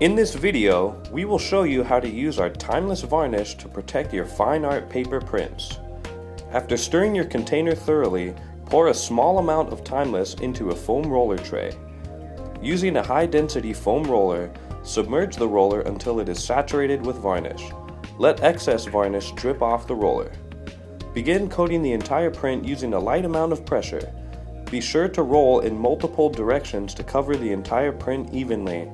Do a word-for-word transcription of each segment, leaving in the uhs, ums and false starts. In this video, we will show you how to use our Timeless Varnish to protect your fine art paper prints. After stirring your container thoroughly, pour a small amount of Timeless into a foam roller tray. Using a high-density foam roller, submerge the roller until it is saturated with varnish. Let excess varnish drip off the roller. Begin coating the entire print using a light amount of pressure. Be sure to roll in multiple directions to cover the entire print evenly.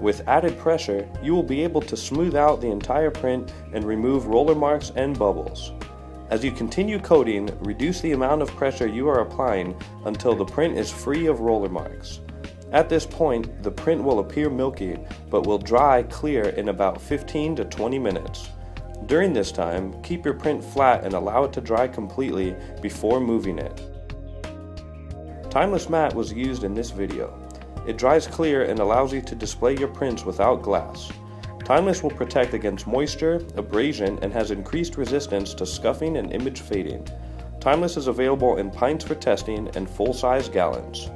With added pressure, you will be able to smooth out the entire print and remove roller marks and bubbles. As you continue coating, reduce the amount of pressure you are applying until the print is free of roller marks. At this point, the print will appear milky, but will dry clear in about fifteen to twenty minutes. During this time, keep your print flat and allow it to dry completely before moving it. Timeless Matte was used in this video. It dries clear and allows you to display your prints without glass. Timeless will protect against moisture, abrasion, and has increased resistance to scuffing and image fading. Timeless is available in pints for testing and full-size gallons.